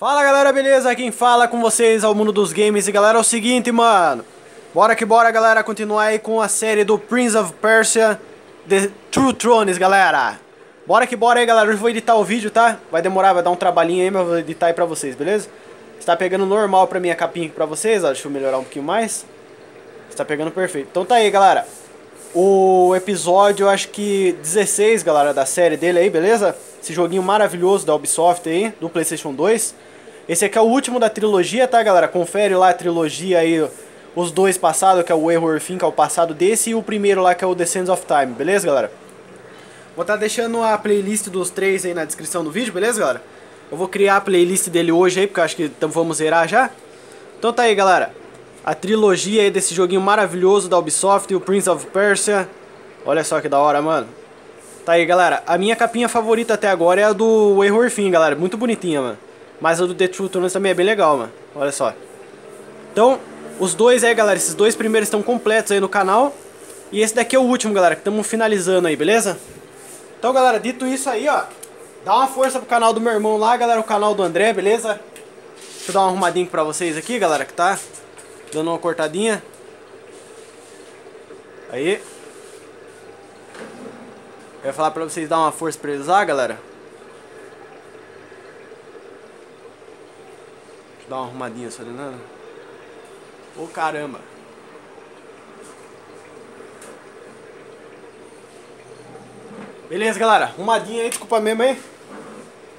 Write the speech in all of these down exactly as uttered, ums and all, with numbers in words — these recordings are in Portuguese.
Fala galera, beleza? Quem fala com vocês é o Mundo dos Games. E galera, é o seguinte, mano, bora que bora, galera, continuar aí com a série do Prince of Persia, The Two Thrones, galera. Bora que bora aí, galera, hoje eu vou editar o vídeo, tá? Vai demorar, vai dar um trabalhinho aí, mas eu vou editar aí pra vocês, beleza? Está pegando normal pra mim a capinha aqui pra vocês, ó, deixa eu melhorar um pouquinho mais. Está pegando perfeito. Então tá aí, galera, o episódio, eu acho que dezesseis, galera, da série dele aí, beleza? Esse joguinho maravilhoso da Ubisoft aí, do PlayStation dois. Esse aqui é o último da trilogia, tá, galera? Confere lá a trilogia aí, os dois passados, que é o Error Fim, que é o passado desse, e o primeiro lá, que é o The Sands of Time, beleza, galera? Vou estar tá deixando a playlist dos três aí na descrição do vídeo, beleza, galera? Eu vou criar a playlist dele hoje aí, porque eu acho que então, vamos zerar já. Então tá aí, galera, a trilogia aí desse joguinho maravilhoso da Ubisoft, o Prince of Persia. Olha só que da hora, mano. Tá aí, galera, a minha capinha favorita até agora é a do Error Fim, galera, muito bonitinha, mano. Mas a do The Two Thrones também é bem legal, mano. Olha só. Então, os dois aí, galera. Esses dois primeiros estão completos aí no canal. E esse daqui é o último, galera, que estamos finalizando aí, beleza? Então, galera, dito isso aí, ó, dá uma força pro canal do meu irmão lá, galera. O canal do André, beleza? Deixa eu dar uma arrumadinha pra vocês aqui, galera, que tá dando uma cortadinha. Aí. Eu ia falar pra vocês dar uma força pra eles lá, galera. Dá uma arrumadinha só, né? Ô caramba! Beleza, galera, arrumadinha aí, desculpa mesmo aí.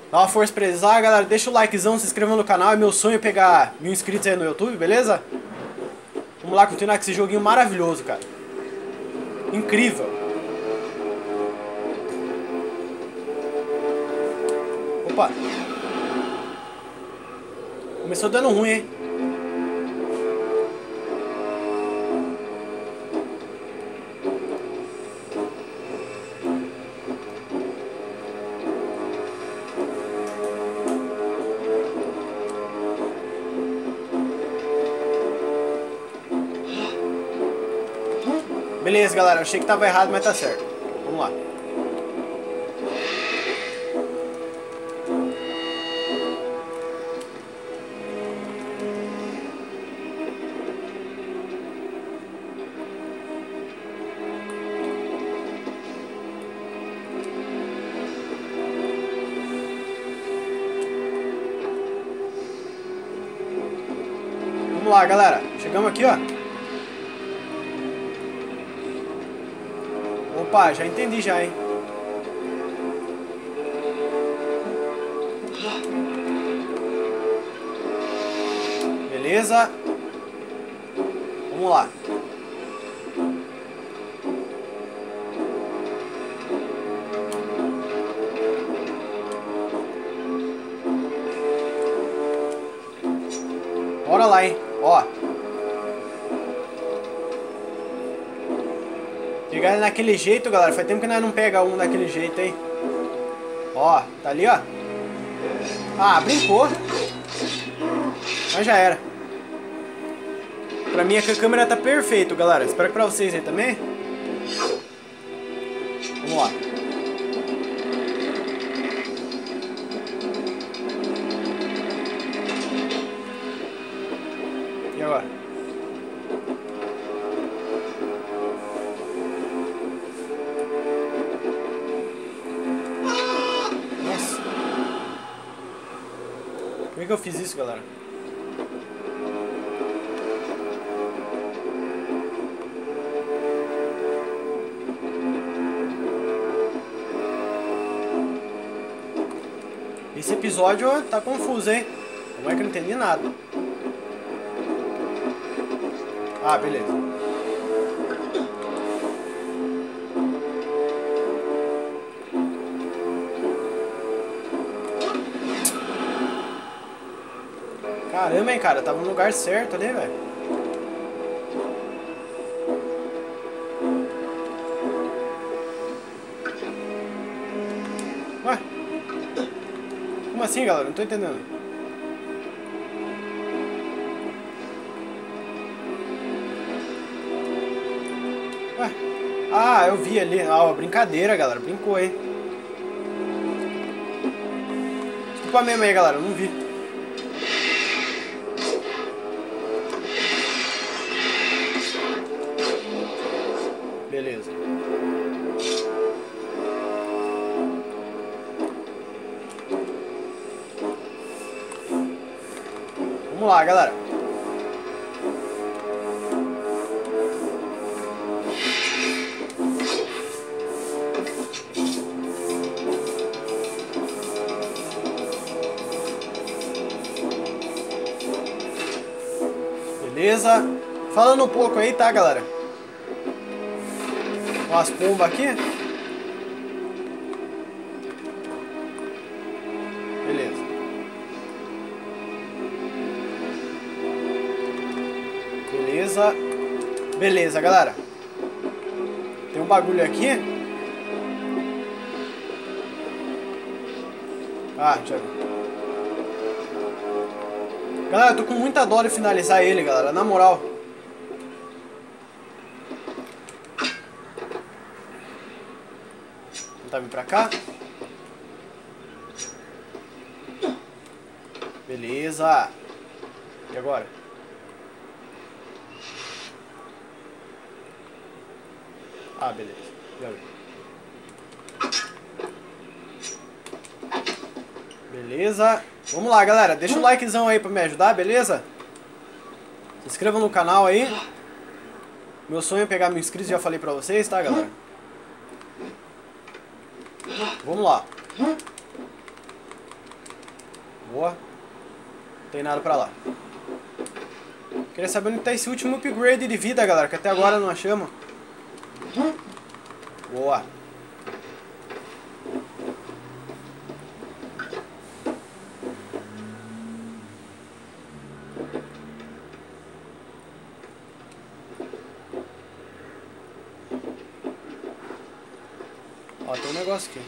Dá uma força pra eles lá, galera. Deixa o likezão, se inscreva no canal. É meu sonho pegar mil inscritos aí no YouTube, beleza? Vamos lá continuar com esse joguinho maravilhoso, cara. Incrível! Opa! Começou dando ruim, hein? Beleza, galera. Eu achei que tava errado, mas tá certo. Vamos lá. Vamos lá, galera, chegamos aqui, ó. Opa, já entendi já, hein. Beleza. Vamos lá. Bora lá, hein. Ó, pegar ele naquele jeito, galera. Faz tempo que nós não pega um daquele jeito, hein. Ó, tá ali, ó. Ah, brincou. Mas já era. Pra mim a câmera tá perfeita, galera. Espero que pra vocês aí também. Vamos lá. E agora? Nossa. Como é que eu fiz isso, galera? Esse episódio tá confuso, hein? Como é que eu não entendi nada? Ah, beleza. Caramba, hein, cara. Tava no lugar certo ali, velho. Ué? Como assim, galera? Não tô entendendo. Ah, eu vi ali. Ah, brincadeira, galera. Brincou, hein? Desculpa mesmo aí, galera. Eu não vi. Beleza. Vamos lá, galera. Beleza. Falando um pouco aí, tá, galera? Umas pombas aqui. Beleza. Beleza. Beleza, galera. Tem um bagulho aqui. Ah, deixa eu ver. Galera, eu tô com muita dó de finalizar ele, galera. Na moral. Tá vindo pra cá. Beleza. E agora? Ah, beleza. Beleza. Vamos lá, galera. Deixa o likezão aí pra me ajudar, beleza? Se inscrevam no canal aí. Meu sonho é pegar mil inscritos, já falei pra vocês, tá, galera? Vamos lá. Boa. Não tem nada pra lá. Queria saber onde tá esse último upgrade de vida, galera, que até agora não achamos. Boa. Ó, tem um negócio aqui.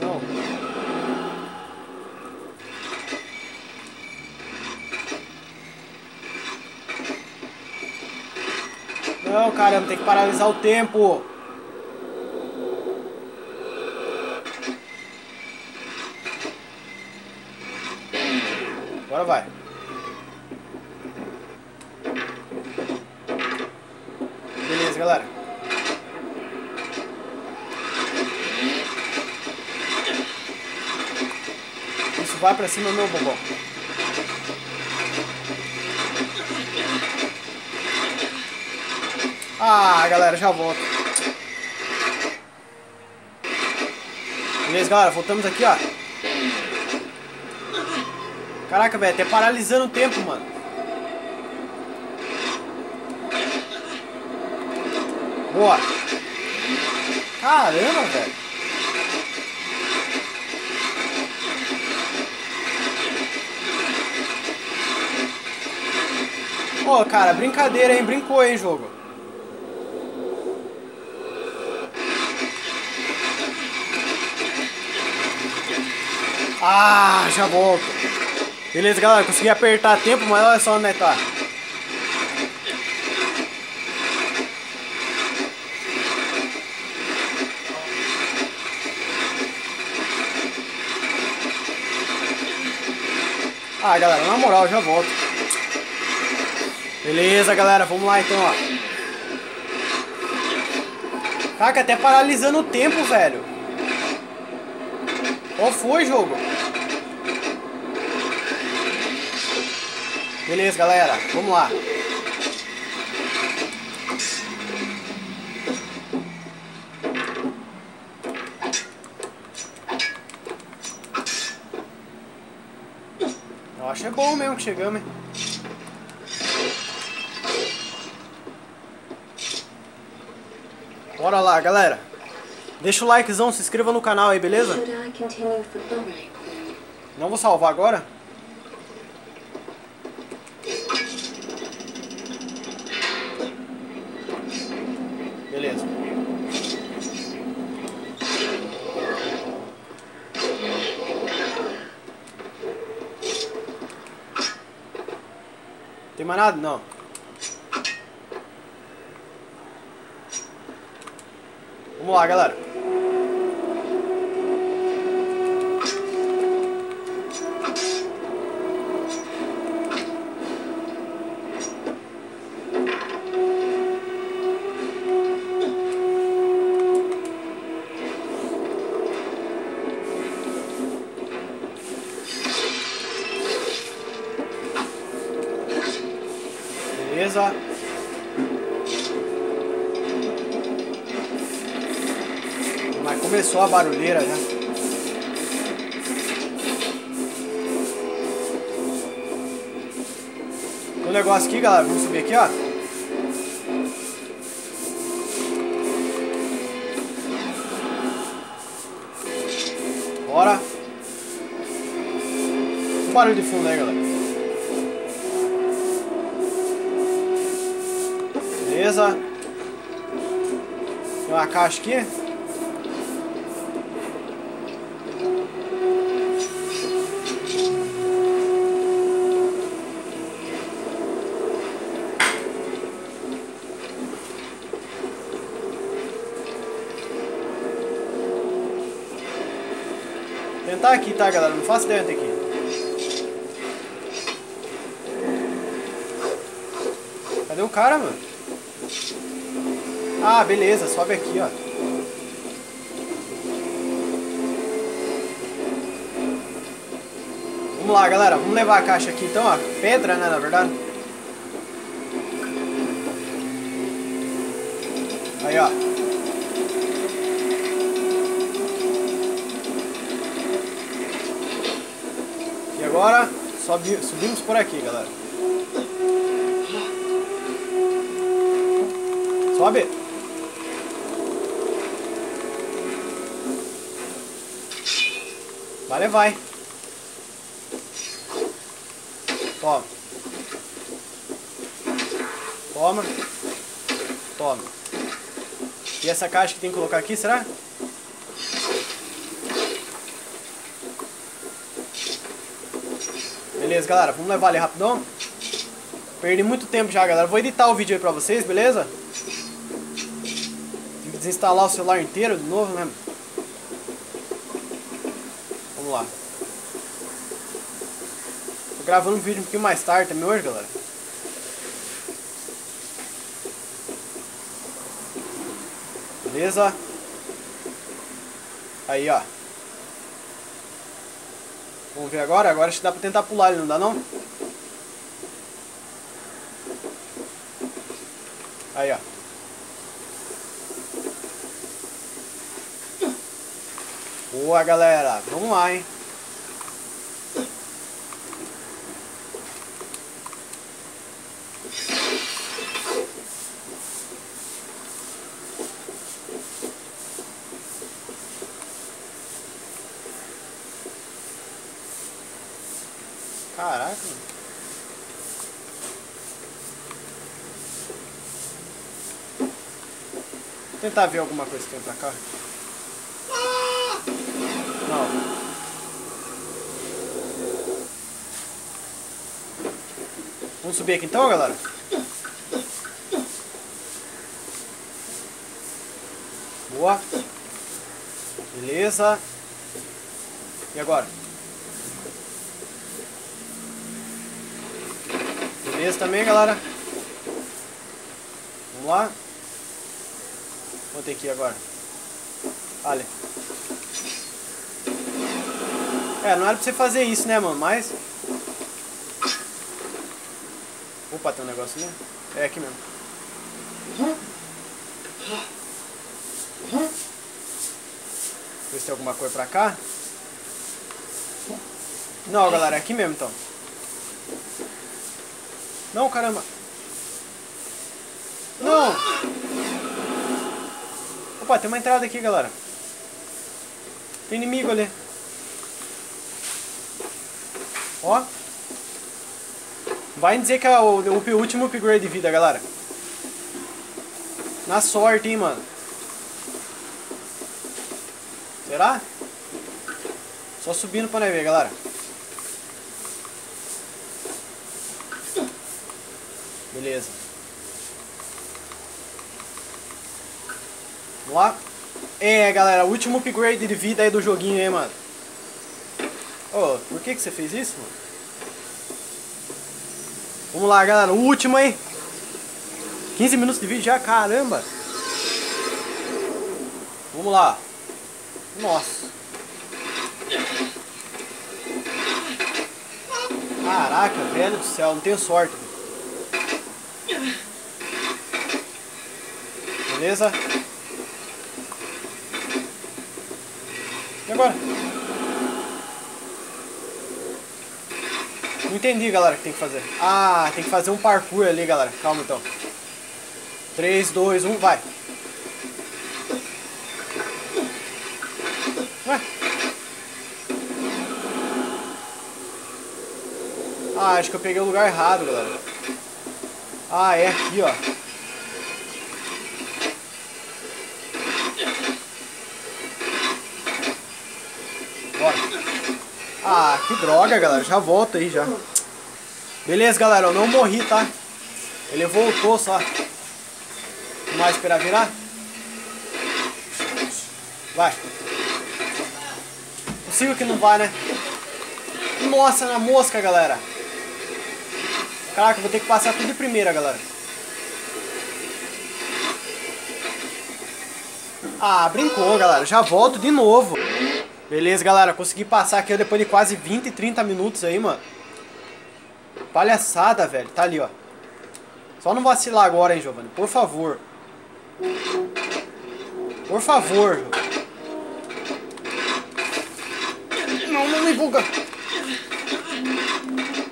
Não. Não, caramba, tem que paralisar o tempo. Agora vai. Beleza, galera. Vai pra cima, meu bombom. Ah, galera, já volto. Beleza, galera, voltamos aqui, ó. Caraca, velho, até paralisando o tempo, mano. Boa. Caramba, velho. Pô, cara, brincadeira, hein? Brincou, hein, jogo? Ah, já volto. Beleza, galera, consegui apertar tempo, mas olha só onde é que tá. Ah, galera, na moral, já volto. Beleza, galera, vamos lá então, ó. Caraca, até paralisando o tempo, velho. Qual foi, jogo? Beleza, galera, vamos lá. Eu acho que é bom mesmo que chegamos, hein? Bora lá, galera. Deixa o likezão, se inscreva no canal aí, beleza? Não vou salvar agora. Beleza. Tem mais nada? Não. Vamos lá, galera. Beleza? Mas começou a barulheira já. O negócio aqui, galera, vamos subir aqui, ó. Bora. O barulho de fundo aí, galera. Beleza. Tem uma caixa aqui. Tentar aqui, tá, galera? Não faço ideia daqui. Cadê o cara, mano? Ah, beleza, sobe aqui, ó. Vamos lá, galera, vamos levar a caixa aqui então, ó. Pedra, né, na verdade. Aí, ó. Agora sobe, subimos por aqui, galera. Sobe. Vale, vai. Toma. Toma. Toma. E essa caixa que tem que colocar aqui, será? Beleza, galera, vamos levar ali rapidão. Perdi muito tempo já, galera. Vou editar o vídeo aí pra vocês, beleza? Tem que desinstalar o celular inteiro de novo, né? Vamos lá. Tô gravando um vídeo um pouquinho mais tarde também hoje, galera. Beleza? Aí, ó. Vamos ver agora, agora acho que dá pra tentar pular ali, não dá não? Aí, ó. Boa, galera, vamos lá, hein? Caraca, mano. Vou tentar ver alguma coisa que tem pra cá. Não. Vamos subir aqui então, galera? Boa. Beleza. E agora? Beleza também, galera. Vamos lá. Vou ter que ir agora. Olha. É, não era pra você fazer isso, né, mano? Mas... Opa, tem um negócio ali. É aqui mesmo. Ver se tem alguma coisa pra cá. Não, galera, é aqui mesmo, então. Não, caramba. Não. Opa, tem uma entrada aqui, galera. Tem inimigo ali. Ó. Vai dizer que é o, o último upgrade de vida, galera. Na sorte, hein, mano. Será? Só subindo pra nós ver, galera. Beleza. Vamos lá. É, galera, o último upgrade de vida aí do joguinho, hein, mano. Ô, oh, por que que você fez isso, mano? Vamos lá, galera, o último aí. quinze minutos de vídeo já, caramba. Vamos lá. Nossa. Caraca, velho do céu, não tenho sorte. Beleza? E agora? Não entendi, galera, o que tem que fazer. Ah, tem que fazer um parkour ali, galera. Calma, então. três, dois, um, vai. Ué? Ah, acho que eu peguei o lugar errado, galera. Ah, é aqui, ó. Bora. Ah, que droga, galera. Já volta aí, já. Beleza, galera. Eu não morri, tá? Ele voltou só. Não mais esperar virar? Vai. Consigo que não vai, né? Nossa, na mosca, galera. Caraca, eu vou ter que passar tudo de primeira, galera. Ah, brincou, galera. Já volto de novo. Beleza, galera. Consegui passar aqui depois de quase vinte, trinta minutos aí, mano. Palhaçada, velho. Tá ali, ó. Só não vacilar agora, hein, Giovanni. Por favor. Por favor. Não, não me buga.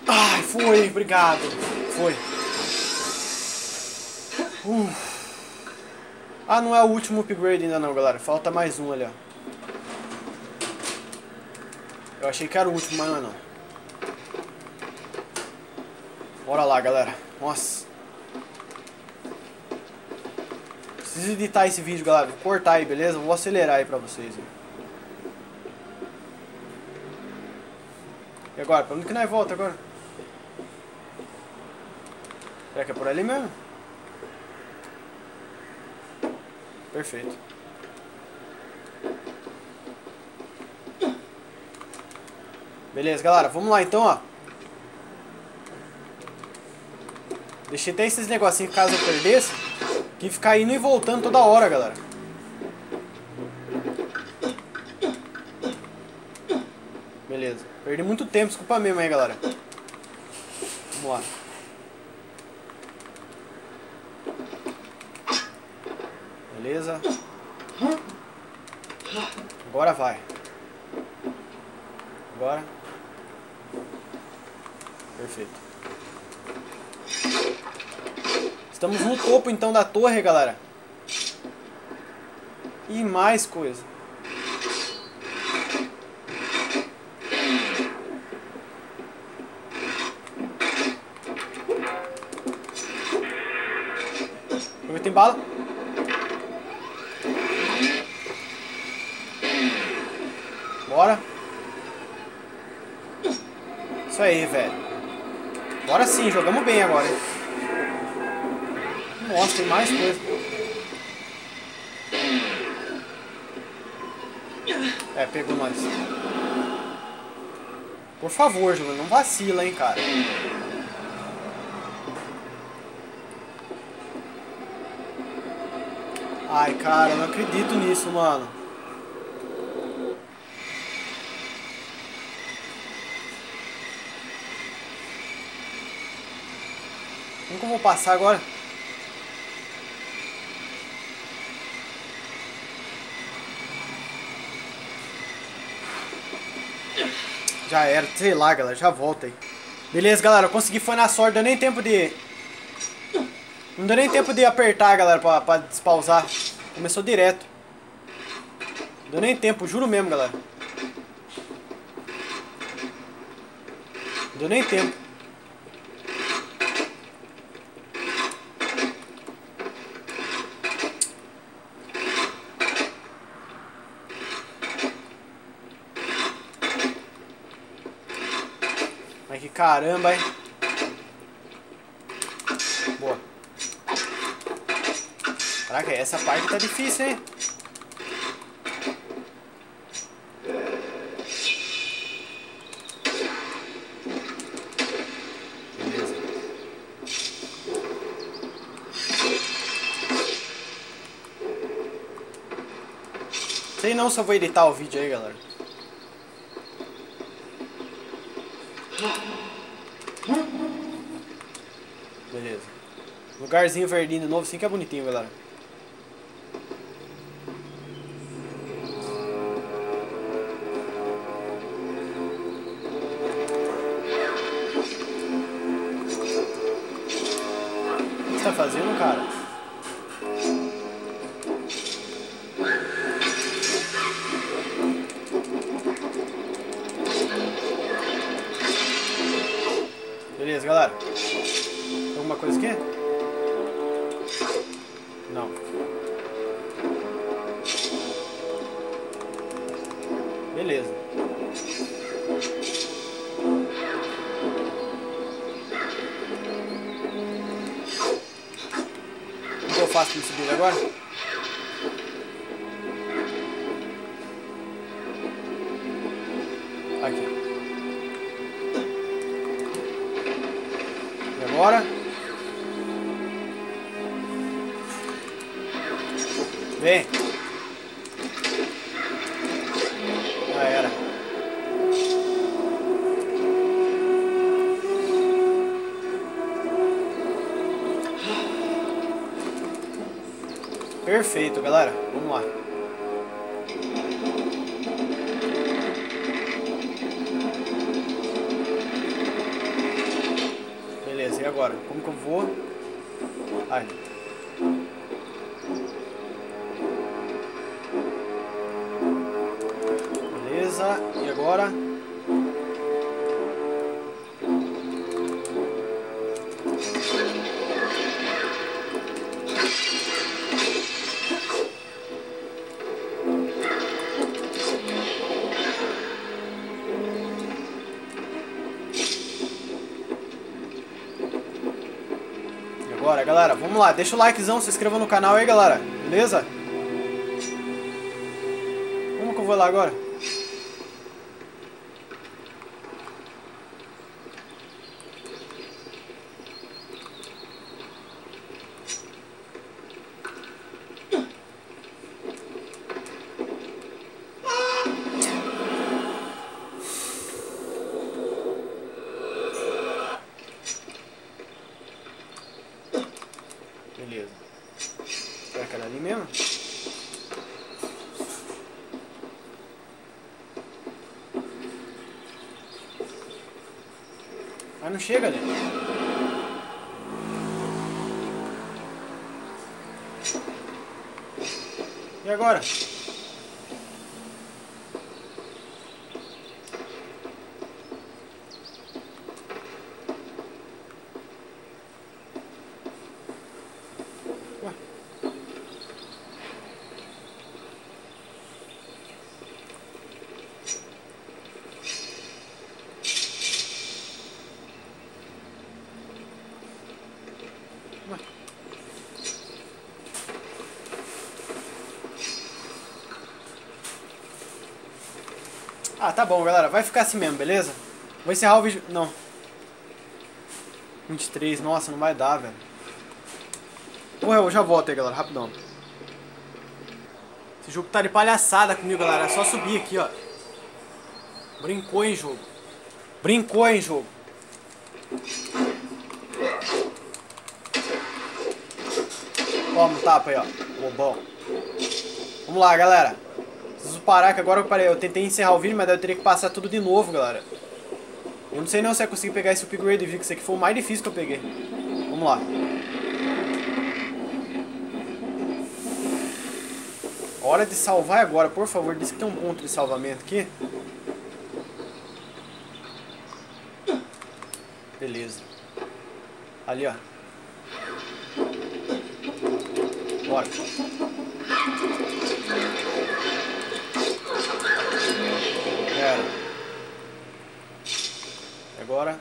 Ai, foi, obrigado. Foi. Uh. Ah, não é o último upgrade ainda não, galera. Falta mais um ali, ó. Eu achei que era o último, mas não é não. Bora lá, galera. Nossa. Preciso editar esse vídeo, galera. Vou cortar aí, beleza? Vou acelerar aí pra vocês. E agora? Pra onde que nós volta agora? Será que é por ali mesmo? Perfeito. Beleza, galera. Vamos lá, então, ó. Deixei até esses negocinhos caso eu perdesse. Que fica indo e voltando toda hora, galera. Beleza. Perdi muito tempo, desculpa mesmo aí, galera. Vamos lá. Beleza. Agora vai. Agora. Perfeito. Estamos no topo, então, da torre, galera. E mais coisa. Porque tem bala. Bora. Isso aí, velho. Bora sim, jogamos bem agora, hein? Nossa, tem mais coisa. É, pegou nós. Por favor, Giovanni, não vacila, hein, cara. Ai, cara, eu não acredito nisso, mano. Como que eu vou passar agora? Já era, sei lá, galera, já volta aí. Beleza, galera, eu consegui, foi na sorte, deu nem tempo de... Não deu nem tempo de apertar, galera, pra, pra despausar. Começou direto. Não deu nem tempo, juro mesmo, galera. Não deu nem tempo. Caramba, hein? Boa. Caraca, essa parte tá difícil, hein? Beleza. Sei não se eu vou editar o vídeo aí, galera. Beleza. Lugarzinho verdinho de novo, assim que é bonitinho, galera. fazendo, cara? Beleza, galera. Tem alguma coisa aqui? Não. Beleza. O que eu faço pra me subir agora? Aqui. E agora? Vem! Já era. Perfeito, galera. Vamos lá. Beleza, e agora? Como que eu vou? Aí. Beleza, e agora? Bora, galera, vamos lá, deixa o likezão, se inscreva no canal aí, galera, beleza? Como que eu vou lá agora? Beleza. Será que era ali mesmo? Mas não chega ali. E agora? Ah, tá bom, galera. Vai ficar assim mesmo, beleza? Vou encerrar o vídeo... Não. vinte e três. Nossa, não vai dar, velho. Porra, eu já volto aí, galera. Rapidão. Esse jogo tá de palhaçada comigo, galera. É só subir aqui, ó. Brincou, hein, jogo. Brincou, hein, jogo. Toma um tapa aí, ó. Bobão. Vamos lá, galera. Preciso parar, que agora eu parei. Eu tentei encerrar o vídeo, mas daí eu teria que passar tudo de novo, galera. Eu não sei não se eu consegui pegar esse upgrade, viu? Que esse aqui foi o mais difícil que eu peguei. Vamos lá. Hora de salvar agora, por favor. Diz que tem um ponto de salvamento aqui. Beleza. Ali, ó. Bora. Agora.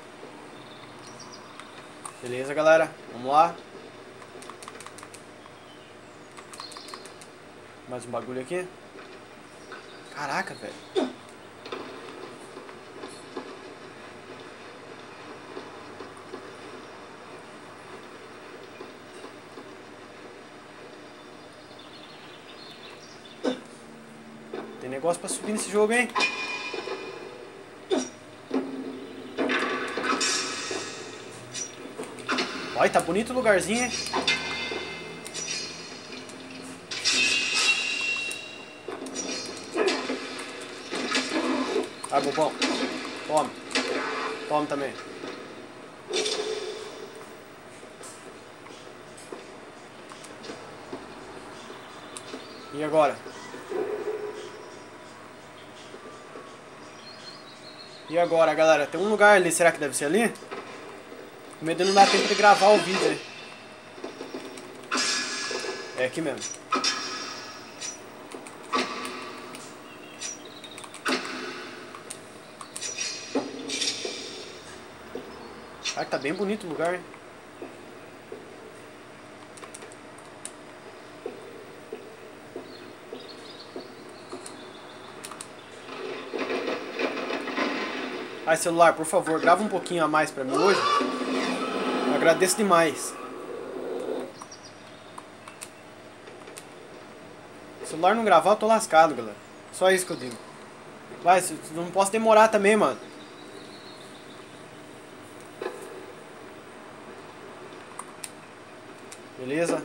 Beleza, galera. Vamos lá. Mais um bagulho aqui. Caraca, velho. Tem negócio pra subir nesse jogo, hein? Olha, tá bonito o lugarzinho, hein? Vai, bobão. Toma. Toma também. E agora? E agora, galera? Tem um lugar ali. Será que deve ser ali? Com medo de não dar tempo de gravar o vídeo, né? É aqui mesmo. Cara, tá bem bonito o lugar, hein? Ai, celular, por favor, grava um pouquinho a mais pra mim hoje. Eu agradeço demais. Se o celular não gravar, eu tô lascado, galera. Só isso que eu digo. Vai, não posso demorar também, mano. Beleza?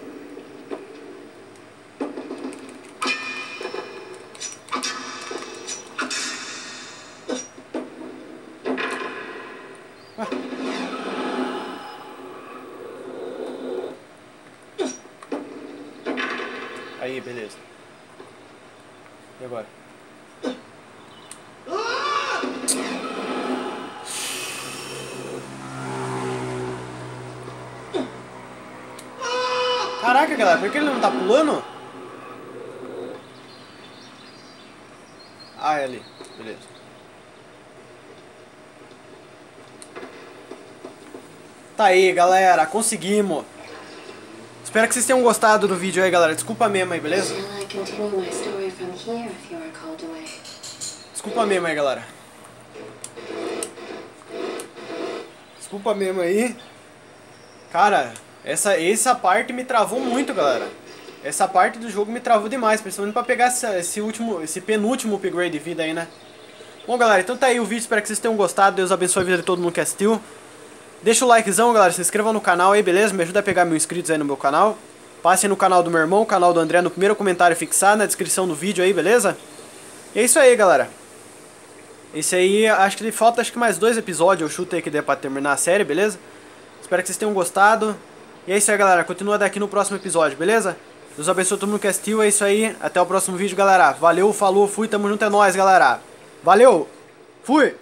Aí, beleza. E agora? Caraca, galera, por que ele não tá pulando? Ah, é ali. Beleza. Tá aí, galera. Conseguimos. Espero que vocês tenham gostado do vídeo aí, galera. Desculpa mesmo aí, beleza? Desculpa mesmo aí, galera. Desculpa mesmo aí. Cara, essa, essa parte me travou muito, galera. Essa parte do jogo me travou demais, principalmente pra pegar essa, esse, último, esse penúltimo upgrade de vida aí, né? Bom, galera, então tá aí o vídeo. Espero que vocês tenham gostado. Deus abençoe a vida de todo mundo que assistiu. Deixa o likezão, galera, se inscreva no canal aí, beleza? Me ajuda a pegar mil inscritos aí no meu canal. Passem no canal do meu irmão, canal do André, no primeiro comentário fixado, na descrição do vídeo aí, beleza? E é isso aí, galera. Esse aí, acho que falta acho que mais dois episódios, eu chuto aí que der pra terminar a série, beleza? Espero que vocês tenham gostado. E é isso aí, galera, continua daqui no próximo episódio, beleza? Deus abençoe todo mundo que assistiu, é isso aí. Até o próximo vídeo, galera. Valeu, falou, fui, tamo junto, é nóis, galera. Valeu, fui!